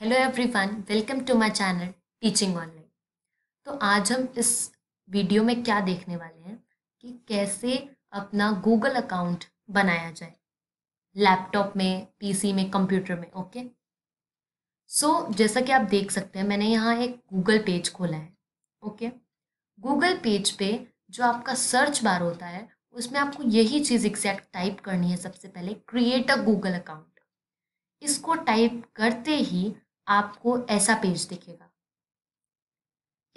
Hello everyone, welcome to my channel teaching online. तो आज हम इस वीडियो में क्या देखने वाले हैं कि कैसे अपना गूगल अकाउंट बनाया जाए लैपटॉप में, पीसी में, कंप्यूटर में। ओके सो जैसा कि आप देख सकते हैं, मैंने यहाँ एक गूगल पेज खोला है। ओके गूगल पेज पे जो आपका सर्च बार होता है उसमें आपको यही चीज़ एग्जैक्ट टाइप करनी है। सबसे पहले क्रिएट अ गूगल अकाउंट, इसको टाइप करते ही आपको ऐसा पेज दिखेगा।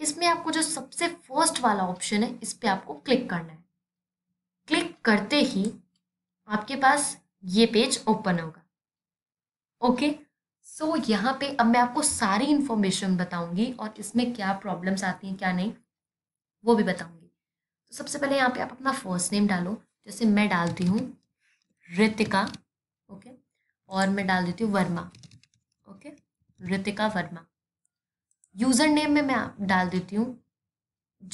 इसमें आपको जो सबसे फर्स्ट वाला ऑप्शन है इस पे आपको क्लिक करना है। क्लिक करते ही आपके पास ये पेज ओपन होगा। ओके सो यहाँ पे अब मैं आपको सारी इन्फॉर्मेशन बताऊंगी और इसमें क्या प्रॉब्लम्स आती हैं क्या नहीं वो भी बताऊंगी। तो सबसे पहले यहाँ पे आप अपना फर्स्ट नेम डालो, जैसे मैं डालती हूँ रितिका। ओके और मैं डाल देती हूँ Verma. Okay Ritika Verma. User name में मैं डाल देती हूँ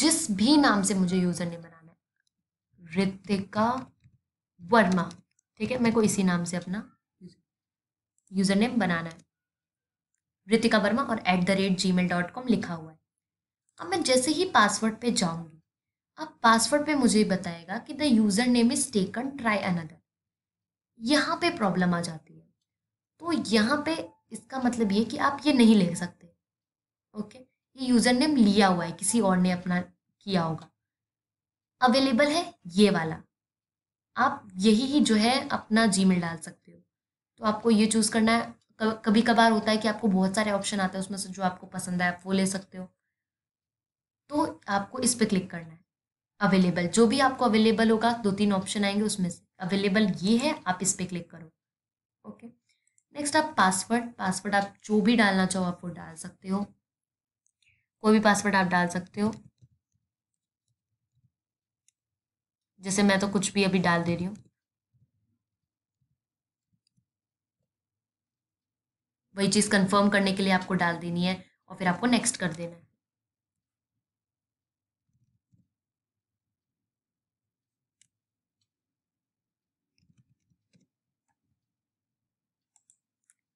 जिस भी नाम से मुझे यूज़र नेम बनाना है, रितिका वर्मा। ठीक है, मेरे को इसी नाम से अपना यूज़र नेम बनाना है, रितिका वर्मा। और @gmail.com लिखा हुआ है। अब मैं जैसे ही पासवर्ड पे जाऊँगी, अब पासवर्ड पे मुझे बताएगा कि the user name is taken, try another. यहाँ पे प्रॉब्लम आ जाती है। तो यहाँ पे इसका मतलब ये कि आप ये नहीं ले सकते। ओके ये यूज़र नेम लिया हुआ है, किसी और ने अपना किया होगा। अवेलेबल है ये वाला, आप यही ही जो है अपना जीमेल डाल सकते हो। तो आपको ये चूज़ करना है। कभी कभार होता है कि आपको बहुत सारे ऑप्शन आते हैं, उसमें से जो आपको पसंद आए आप वो ले सकते हो। तो आपको इस पर क्लिक करना है, अवेलेबल। जो भी आपको अवेलेबल होगा, 2-3 ऑप्शन आएंगे, उसमें से अवेलेबल ये है, आप इस पर क्लिक करो। ओके नेक्स्ट आप पासवर्ड आप जो भी डालना चाहो आप वो डाल सकते हो, कोई भी पासवर्ड आप डाल सकते हो। जैसे मैं तो कुछ भी अभी डाल दे रही हूँ, वही चीज़ कंफर्म करने के लिए आपको डाल देनी है और फिर आपको नेक्स्ट कर देना है।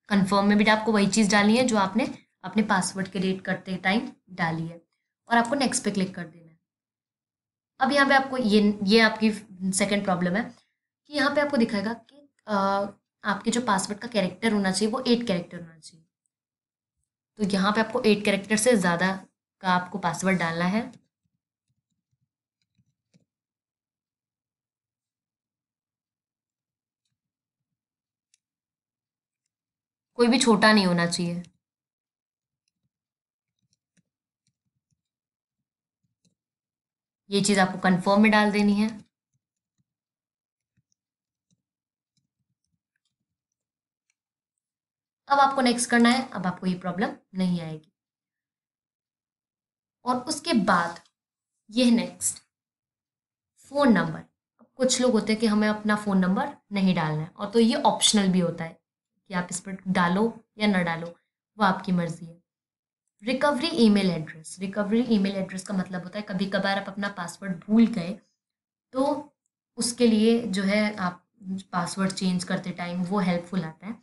कंफर्म में भी आपको वही चीज़ डालनी है जो आपने अपने पासवर्ड क्रिएट करते टाइम डाली है और आपको नेक्स्ट पे क्लिक कर देना है। अब यहाँ पे आपको ये आपकी सेकंड प्रॉब्लम है कि यहाँ पे आपको दिखाएगा कि आपके जो पासवर्ड का कैरेक्टर होना चाहिए वो 8 कैरेक्टर होना चाहिए। तो यहाँ पे आपको 8 कैरेक्टर से ज़्यादा का आपको पासवर्ड डालना है। कोई भी छोटा नहीं होना चाहिए। ये चीज़ आपको कंफर्म में डाल देनी है। अब आपको नेक्स्ट करना है, अब आपको ये प्रॉब्लम नहीं आएगी। और उसके बाद ये नेक्स्ट फ़ोन नंबर। कुछ लोग होते हैं कि हमें अपना फ़ोन नंबर नहीं डालना है, और तो ये ऑप्शनल भी होता है कि आप इस पर डालो या ना डालो, वो आपकी मर्जी है। Recovery email address. Recovery email address का मतलब होता है कभी कभार आप अपना पासवर्ड भूल गए तो उसके लिए जो है आप पासवर्ड चेंज करते टाइम वो हेल्पफुल आता है।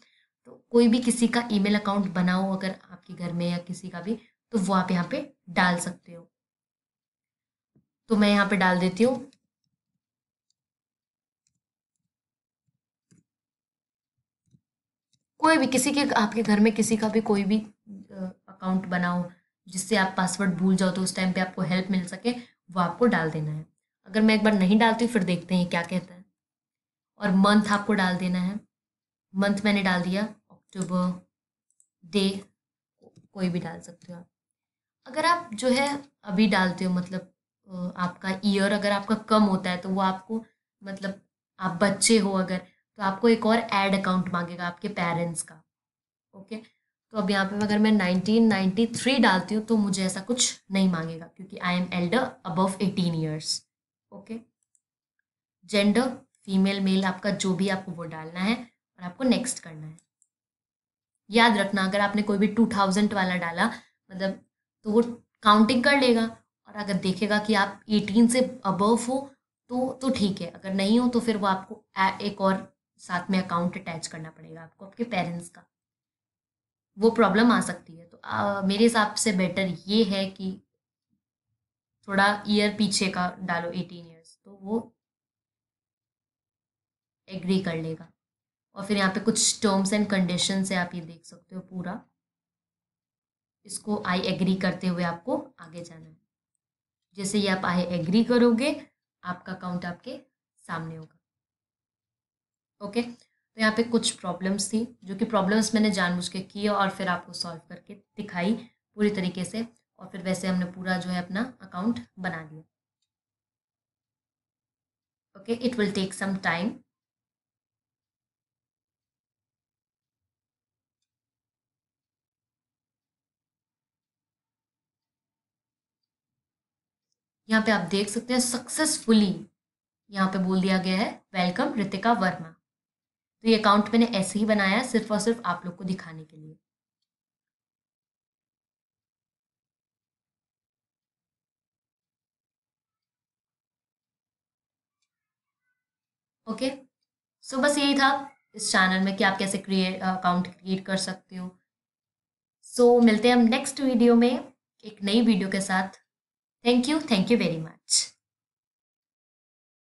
तो कोई भी किसी का ईमेल अकाउंट बनाओ अगर आपके घर में या किसी का भी, तो वो आप यहाँ पे डाल सकते हो। तो मैं यहाँ पे डाल देती हूँ कोई भी, किसी के आपके घर में किसी का भी कोई भी अकाउंट बनाओ जिससे आप पासवर्ड भूल जाओ तो उस टाइम पे आपको हेल्प मिल सके, वो आपको डाल देना है। अगर मैं एक बार नहीं डालती फिर देखते हैं क्या कहता है। और मंथ आपको डाल देना है। मंथ मैंने डाल दिया अक्टूबर, डे कोई भी डाल सकते हो आप। अगर आप जो है अभी डालते हो, मतलब आपका ईयर अगर आपका कम होता है तो वो आपको, मतलब आप बच्चे हो अगर, तो आपको एक और ऐड अकाउंट मांगेगा आपके पेरेंट्स का। ओके तो अब यहाँ पे अगर मैं 1993 डालती हूँ तो मुझे ऐसा कुछ नहीं मांगेगा क्योंकि I am elder above 18 years. Okay gender female male, आपका जो भी आपको वो डालना है और आपको नेक्स्ट करना है। याद रखना अगर आपने कोई भी 2000 वाला डाला मतलब, तो वो काउंटिंग कर लेगा और अगर देखेगा कि आप 18 से अबव हो तो ठीक है, अगर नहीं हो तो फिर वो आपको एक और साथ में अकाउंट अटैच करना पड़ेगा आपको, आपके पेरेंट्स का। वो प्रॉब्लम आ सकती है। तो मेरे हिसाब से बेटर ये है कि थोड़ा ईयर पीछे का डालो 18 ईयर्स, तो वो एग्री कर लेगा। और फिर यहाँ पे कुछ टर्म्स एंड कंडीशन से आप ये देख सकते हो, पूरा इसको आई एग्री करते हुए आपको आगे जाना है। जैसे ये आप आई एग्री करोगे आपका अकाउंट आपके सामने होगा। ओके, तो यहाँ पे कुछ प्रॉब्लम्स थी जो कि प्रॉब्लम्स मैंने जानबूझ के किए और फिर आपको सॉल्व करके दिखाई पूरी तरीके से, और फिर वैसे हमने पूरा जो है अपना अकाउंट बना दिया। Okay, it will take some time. यहाँ पे आप देख सकते हैं सक्सेसफुली यहाँ पे बोल दिया गया है वेलकम रितिका वर्मा। तो ये अकाउंट मैंने ऐसे ही बनाया सिर्फ और सिर्फ आप लोग को दिखाने के लिए। ओके, सो बस यही था इस चैनल में कि आप कैसे अकाउंट क्रिएट कर सकते हो। सो मिलते हैं हम नेक्स्ट वीडियो में एक नई वीडियो के साथ। Thank you very much.